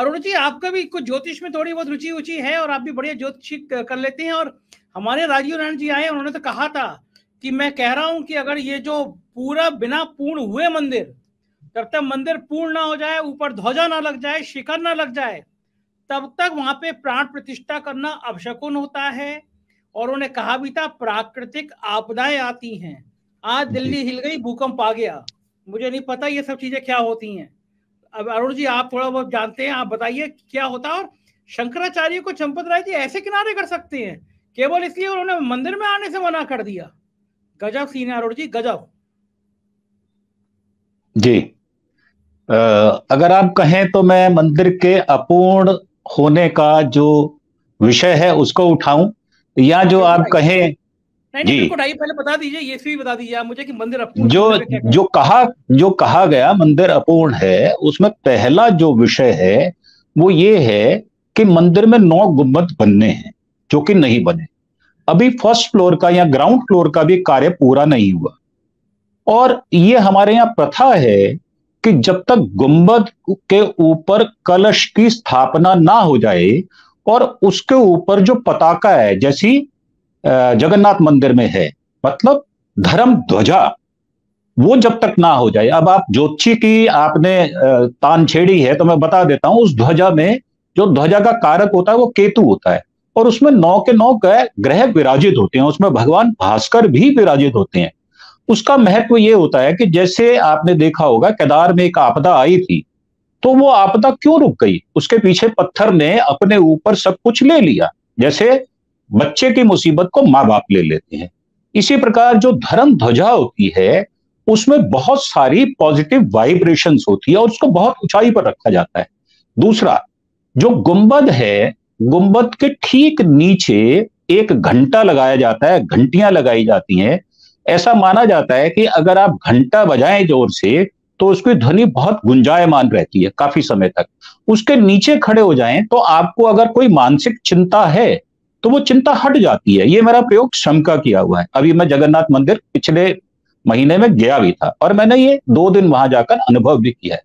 अरुण जी, आपका भी कुछ ज्योतिष में थोड़ी बहुत रुचि उची है और आप भी बढ़िया ज्योतिषी कर लेते हैं। और हमारे राजीव रंजन जी आए, उन्होंने तो कहा था कि मैं कह रहा हूं कि अगर ये जो पूरा बिना पूर्ण हुए मंदिर, जब तक मंदिर पूर्ण ना हो जाए, ऊपर ध्वजा ना लग जाए, शिखर ना लग जाए, तब तक वहां पे प्राण प्रतिष्ठा करना अपशकुन होता है। और उन्हें कहा भी था प्राकृतिक आपदाएं आती हैं। आज दिल्ली हिल गई, भूकंप आ गया, मुझे नहीं पता ये सब चीजें क्या होती हैं। अब अरुण जी आप थोड़ा बहुत जानते हैं, आप बताइए क्या होता है। और शंकराचार्य को चंपत राय जी ऐसे किनारे कर सकते हैं केवल इसलिए उन्होंने मंदिर में आने से मना कर दिया। गजब सीन है अरुण जी, गजब जी। अगर आप कहें तो मैं मंदिर के अपूर्ण होने का जो विषय है उसको उठाऊं, या जो आप कहें नहीं जी, पहले बता दीजिए, ये भी बता दीजिए आप मुझे कि मंदिर अपूर्ण जो कहा गया मंदिर अपूर्ण है, उसमें पहला जो विषय है वो ये है कि मंदिर में 9 गुंबद बनने हैं जो कि नहीं बने। अभी फर्स्ट फ्लोर का या ग्राउंड फ्लोर का भी कार्य पूरा नहीं हुआ। और ये हमारे यहाँ प्रथा है कि जब तक गुंबद के ऊपर कलश की स्थापना ना हो जाए और उसके ऊपर जो पताका है, जैसी जगन्नाथ मंदिर में है, मतलब धर्म ध्वजा, वो जब तक ना हो जाए। अब आप ज्योतिषी की आपने तान छेड़ी है तो मैं बता देता हूं, उस ध्वजा में जो ध्वजा का कारक होता है वो केतु होता है और उसमें 9 के 9 ग्रह विराजित होते हैं, उसमें भगवान भास्कर भी विराजित होते हैं। उसका महत्व ये होता है कि जैसे आपने देखा होगा केदार में एक आपदा आई थी, तो वो आपदा क्यों रुक गई? उसके पीछे पत्थर ने अपने ऊपर सब कुछ ले लिया। जैसे बच्चे की मुसीबत को माँ बाप ले लेते हैं, इसी प्रकार जो धर्म ध्वजा होती है उसमें बहुत सारी पॉजिटिव वाइब्रेशंस होती है और उसको बहुत ऊंचाई पर रखा जाता है। दूसरा, जो गुंबद है, गुंबद के ठीक नीचे एक घंटा लगाया जाता है, घंटियां लगाई जाती हैं। ऐसा माना जाता है कि अगर आप घंटा बजाएं जोर से तो उसकी ध्वनि बहुत गुंजायमान रहती है काफी समय तक। उसके नीचे खड़े हो जाएं तो आपको अगर कोई मानसिक चिंता है तो वो चिंता हट जाती है। ये मेरा प्रयोग श्रम का किया हुआ है। अभी मैं जगन्नाथ मंदिर पिछले महीने में गया भी था और मैंने ये 2 दिन वहां जाकर अनुभव भी किया है।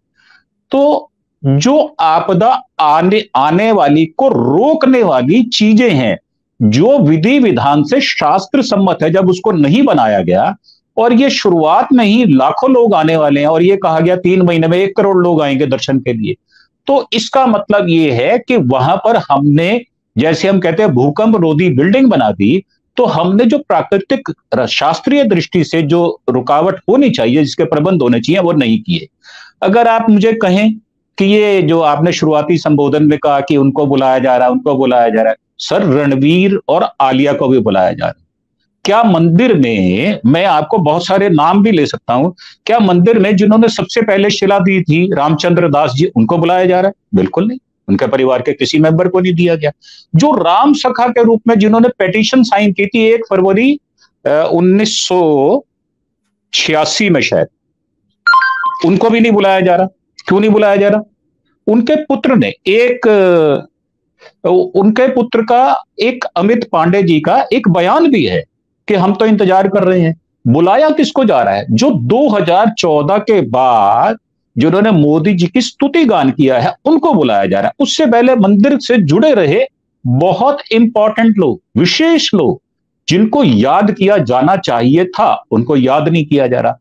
तो जो आपदा आने वाली को रोकने वाली चीजें हैं जो विधि विधान से शास्त्र सम्मत है, जब उसको नहीं बनाया गया, और ये शुरुआत में ही लाखों लोग आने वाले हैं और ये कहा गया 3 महीने में 1 करोड़ लोग आएंगे दर्शन के लिए, तो इसका मतलब ये है कि वहां पर हमने, जैसे हम कहते हैं, भूकंप रोधी बिल्डिंग बना दी। तो हमने जो प्राकृतिक शास्त्रीय दृष्टि से जो रुकावट होनी चाहिए, जिसके प्रबंध होने चाहिए, वो नहीं किए। अगर आप मुझे कहें कि ये जो आपने शुरुआती संबोधन में कहा कि उनको बुलाया जा रहा है, उनको बुलाया जा रहा है, सर रणवीर और आलिया को भी बुलाया जा रहा है। क्या मंदिर में, मैं आपको बहुत सारे नाम भी ले सकता हूं, क्या मंदिर में जिन्होंने सबसे पहले शिला दी थी, रामचंद्र दास जी, उनको बुलाया जा रहा है? बिल्कुल नहीं, उनके परिवार के किसी मेंबर को नहीं दिया गया। जो राम सखा के रूप में जिन्होंने पेटिशन साइन की थी 1 फरवरी 1986 में शायद, उनको भी नहीं बुलाया जा रहा। क्यों नहीं बुलाया जा रहा? उनके पुत्र ने उनके पुत्र अमित पांडे जी का एक बयान भी है कि हम तो इंतजार कर रहे हैं। बुलाया किसको जा रहा है? जो 2014 के बाद जिन्होंने मोदी जी की स्तुति गान किया है, उनको बुलाया जा रहा है। उससे पहले मंदिर से जुड़े रहे बहुत इंपॉर्टेंट लोग, विशेष लोग, जिनको याद किया जाना चाहिए था, उनको याद नहीं किया जा रहा।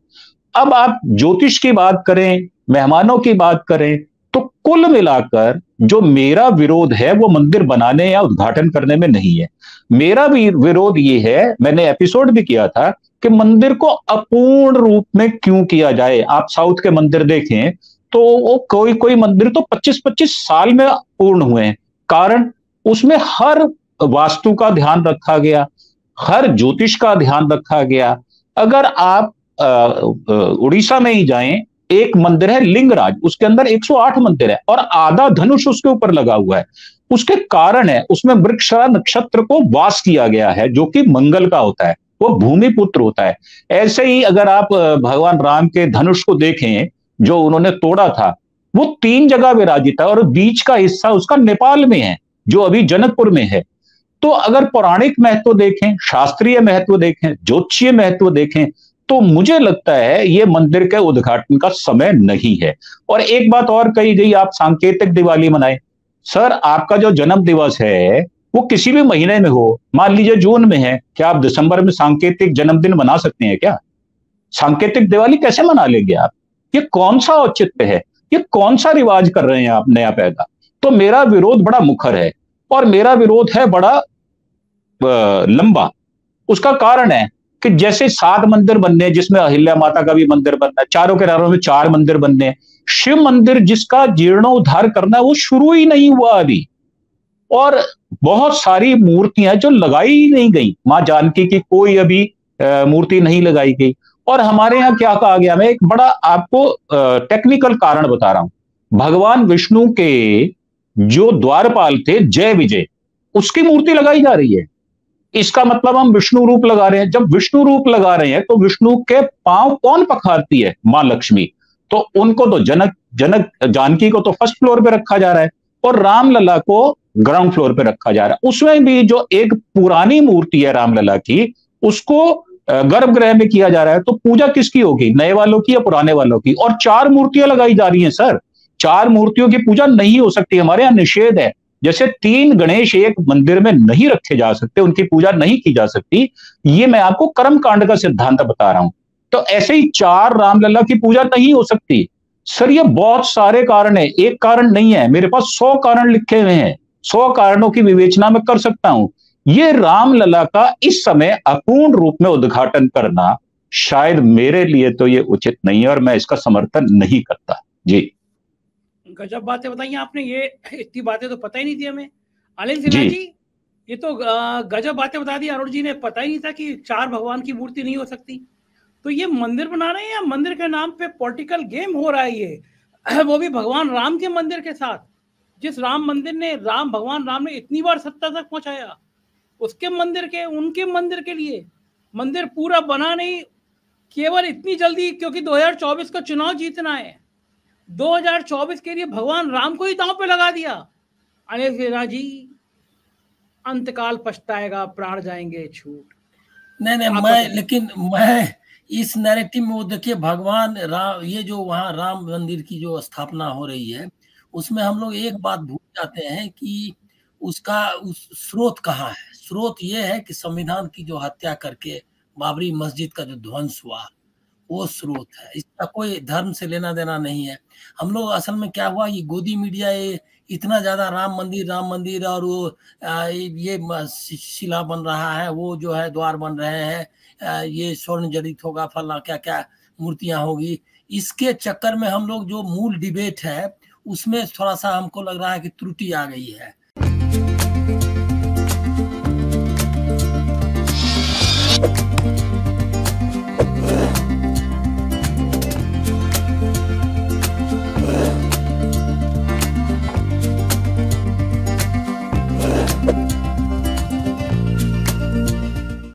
अब आप ज्योतिष की बात करें, मेहमानों की बात करें, तो कुल मिलाकर जो मेरा विरोध है वो मंदिर बनाने या उद्घाटन करने में नहीं है। मेरा भी विरोध ये है, मैंने एपिसोड भी किया था, कि मंदिर को अपूर्ण रूप में क्यों किया जाए। आप साउथ के मंदिर देखें तो वो कोई मंदिर तो 25-25 साल में पूर्ण हुए हैं। कारण उसमें हर वास्तु का ध्यान रखा गया, हर ज्योतिष का ध्यान रखा गया। अगर आप उड़ीसा में ही जाएं, एक मंदिर है लिंगराज, उसके अंदर 108 मंदिर है और आधा धनुष उसके ऊपर लगा हुआ है। उसके कारण है उसमें वृक्षरा नक्षत्र को वास किया गया है जो कि मंगल का होता है, वो भूमि पुत्र होता है। ऐसे ही अगर आप भगवान राम के धनुष को देखें जो उन्होंने तोड़ा था, वो 3 जगह विराजित है और बीच का हिस्सा उसका नेपाल में है जो अभी जनकपुर में है। तो अगर पौराणिक महत्व देखें, शास्त्रीय महत्व देखें, ज्योतिषीय महत्व देखें, तो मुझे लगता है ये मंदिर के उद्घाटन का समय नहीं है। और एक बात और कही गई, आप सांकेतिक दिवाली मनाएं। सर, आपका जो जन्म दिवस है वो किसी भी महीने में हो, मान लीजिए जून में है, क्या आप दिसंबर में सांकेतिक जन्मदिन मना सकते हैं क्या? सांकेतिक दिवाली कैसे मना लेंगे आप? ये कौन सा औचित्य है? ये कौन सा रिवाज कर रहे हैं आप नया पैदा? तो मेरा विरोध बड़ा मुखर है और मेरा विरोध है बड़ा लंबा। उसका कारण है कि जैसे 7 मंदिर बनने, जिसमें अहिल्या माता का भी मंदिर बनना, चारों किनारों में 4 मंदिर बनने, शिव मंदिर जिसका जीर्णोद्धार करना वो शुरू ही नहीं हुआ अभी, और बहुत सारी मूर्तियां जो लगाई ही नहीं गई, मां जानकी की कोई अभी मूर्ति नहीं लगाई गई। और हमारे यहाँ क्या कहा गया, मैं एक बड़ा आपको टेक्निकल कारण बता रहा हूं, भगवान विष्णु के जो द्वारपाल थे जय विजय, उसकी मूर्ति लगाई जा रही है। इसका मतलब हम विष्णु रूप लगा रहे हैं। जब विष्णु रूप लगा रहे हैं तो विष्णु के पांव कौन पखारती है? मां लक्ष्मी। तो उनको तो जानकी को तो फर्स्ट फ्लोर पे रखा जा रहा है और रामलला को ग्राउंड फ्लोर पे रखा जा रहा है। उसमें भी जो एक पुरानी मूर्ति है रामलला की, उसको गर्भगृह में किया जा रहा है। तो पूजा किसकी होगी, नए वालों की या पुराने वालों की? और 4 मूर्तियां लगाई जा रही हैं। सर, 4 मूर्तियों की पूजा नहीं हो सकती, हमारे यहाँ निषेध है। जैसे 3 गणेश एक मंदिर में नहीं रखे जा सकते, उनकी पूजा नहीं की जा सकती, ये मैं आपको कर्म कांड का सिद्धांत बता रहा हूं। तो ऐसे ही 4 रामलला की पूजा नहीं हो सकती। सर, ये बहुत सारे कारण है, एक कारण नहीं है। मेरे पास 100 कारण लिखे हुए हैं, 100 कारणों की विवेचना मैं कर सकता हूं। ये रामलला का इस समय अपूर्ण रूप में उद्घाटन करना शायद मेरे लिए तो ये उचित नहीं है और मैं इसका समर्थन नहीं करता। जी, गजब बातें बताई आपने, ये इतनी बातें तो पता ही नहीं थी हमें। आलिया सिन्हा जी, ये तो गजब बातें बता दी अरुण जी ने। पता ही नहीं था कि 4 भगवान की मूर्ति नहीं हो सकती। तो ये मंदिर बना रहे हैं या मंदिर के नाम पे पॉलिटिकल गेम हो रहा है ये, वो भी भगवान राम के मंदिर के साथ, जिस राम मंदिर ने भगवान राम ने इतनी बार सत्ता तक पहुंचाया, उसके मंदिर के उनके मंदिर के लिए मंदिर पूरा बना नहीं, केवल इतनी जल्दी क्योंकि 2024 का चुनाव जीतना है। 2024 के लिए भगवान राम को ही दांव पे लगा दिया। आलिया जी, अंतकाल पछताएगा, प्राण जाएंगे छूट। नहीं, लेकिन मैं इस नैरेटिव में, वो देखिए भगवान राम, ये जो वहाँ राम मंदिर की जो स्थापना हो रही है, उसमें हम लोग एक बात भूल जाते हैं कि उसका स्रोत कहाँ है। स्रोत ये है कि संविधान की जो हत्या करके बाबरी मस्जिद का जो ध्वंस हुआ, वो स्रोत है। इसका कोई धर्म से लेना देना नहीं है। हम लोग असल में क्या हुआ, ये गोदी मीडिया ये इतना ज्यादा राम मंदिर और वो ये शिला बन रहा है, वो जो है द्वार बन रहे हैं, ये स्वर्ण जड़ित होगा, फला क्या क्या मूर्तियां होगी, इसके चक्कर में हम लोग जो मूल डिबेट है उसमें थोड़ा सा हमको लग रहा है कि त्रुटि आ गई है।